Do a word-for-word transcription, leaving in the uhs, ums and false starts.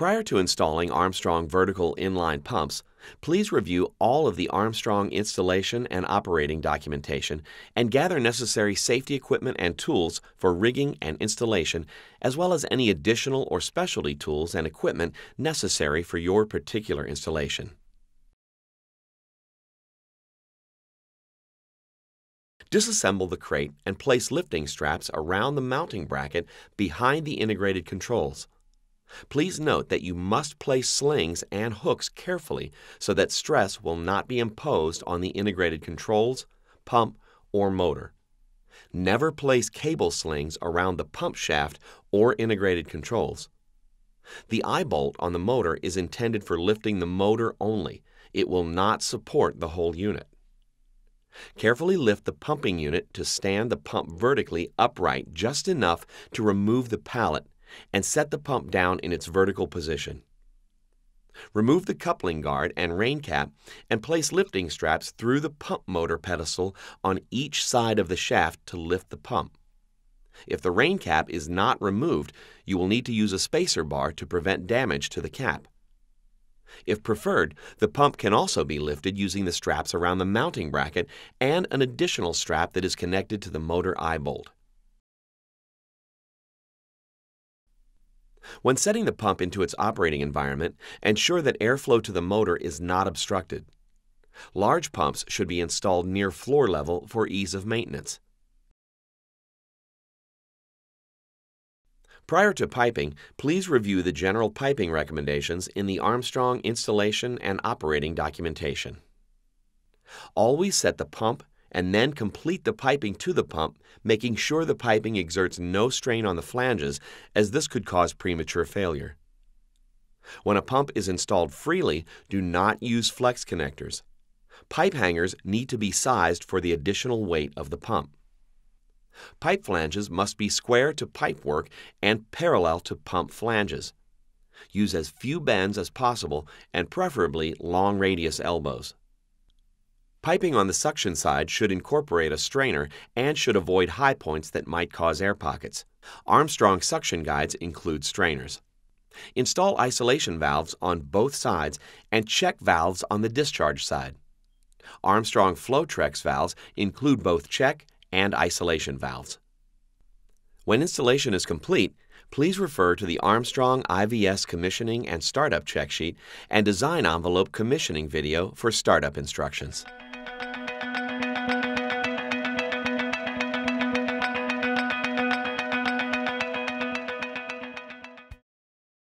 Prior to installing Armstrong vertical inline pumps, please review all of the Armstrong installation and operating documentation and gather necessary safety equipment and tools for rigging and installation, as well as any additional or specialty tools and equipment necessary for your particular installation. Disassemble the crate and place lifting straps around the mounting bracket behind the integrated controls. Please note that you must place slings and hooks carefully so that stress will not be imposed on the integrated controls, pump, or motor. Never place cable slings around the pump shaft or integrated controls. The eye bolt on the motor is intended for lifting the motor only. It will not support the whole unit. Carefully lift the pumping unit to stand the pump vertically upright just enough to remove the pallet and set the pump down in its vertical position. Remove the coupling guard and rain cap and place lifting straps through the pump motor pedestal on each side of the shaft to lift the pump. If the rain cap is not removed, you will need to use a spacer bar to prevent damage to the cap. If preferred, the pump can also be lifted using the straps around the mounting bracket and an additional strap that is connected to the motor eye bolt. When setting the pump into its operating environment, ensure that airflow to the motor is not obstructed. Large pumps should be installed near floor level for ease of maintenance. Prior to piping, please review the general piping recommendations in the Armstrong installation and operating documentation. Always set the pump and then complete the piping to the pump, making sure the piping exerts no strain on the flanges, as this could cause premature failure. When a pump is installed freely, do not use flex connectors. Pipe hangers need to be sized for the additional weight of the pump. Pipe flanges must be square to pipework and parallel to pump flanges. Use as few bends as possible and preferably long radius elbows. Piping on the suction side should incorporate a strainer and should avoid high points that might cause air pockets. Armstrong suction guides include strainers. Install isolation valves on both sides and check valves on the discharge side. Armstrong Flowtrex valves include both check and isolation valves. When installation is complete, please refer to the Armstrong I V S Commissioning and Startup Check Sheet and Design Envelope Commissioning video for startup instructions.